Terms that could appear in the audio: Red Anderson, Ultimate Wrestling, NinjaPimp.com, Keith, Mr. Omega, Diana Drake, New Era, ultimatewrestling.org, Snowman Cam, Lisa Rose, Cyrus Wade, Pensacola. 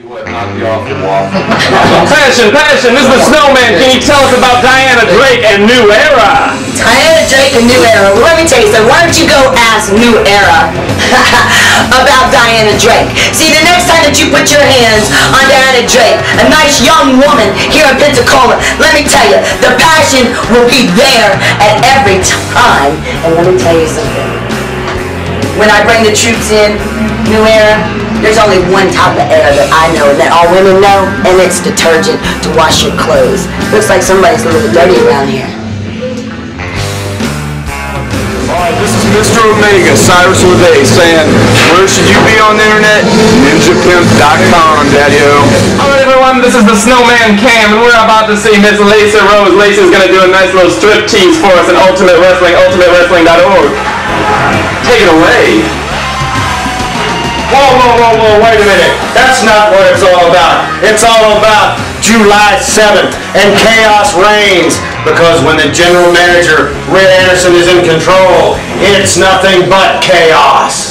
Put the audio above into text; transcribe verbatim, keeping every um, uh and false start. you what knocked you off the wall. Passion, passion, this is the Snowman. Can you tell us about Diana Drake and New Era? Diana Drake and New Era. Well, let me tell you something. Why don't you go ask New Era about Diana Drake? See, the next time that you put your hands on Diana Drake, a nice young woman here in Pensacola, let me tell you, the passion will be there at every time. And let me tell you something. When I bring the troops in, New Era, there's only one type of era that I know and that all women know, and it's detergent to wash your clothes. Looks like somebody's a little dirty around here. Alright, this is Mister Omega, Cyrus Wade, saying, where should you be on the internet? Ninja Pimp dot com, daddy-o. Alright everyone, this is the Snowman Cam, and we're about to see Miss Lisa Rose. Lisa's going to do a nice little strip tease for us in Ultimate Wrestling, ultimate wrestling dot org. Take it away. Whoa, whoa, whoa, whoa, wait a minute. That's not what it's all about. It's all about July seventh and chaos reigns. Because when the general manager, Red Anderson, is in control, it's nothing but chaos.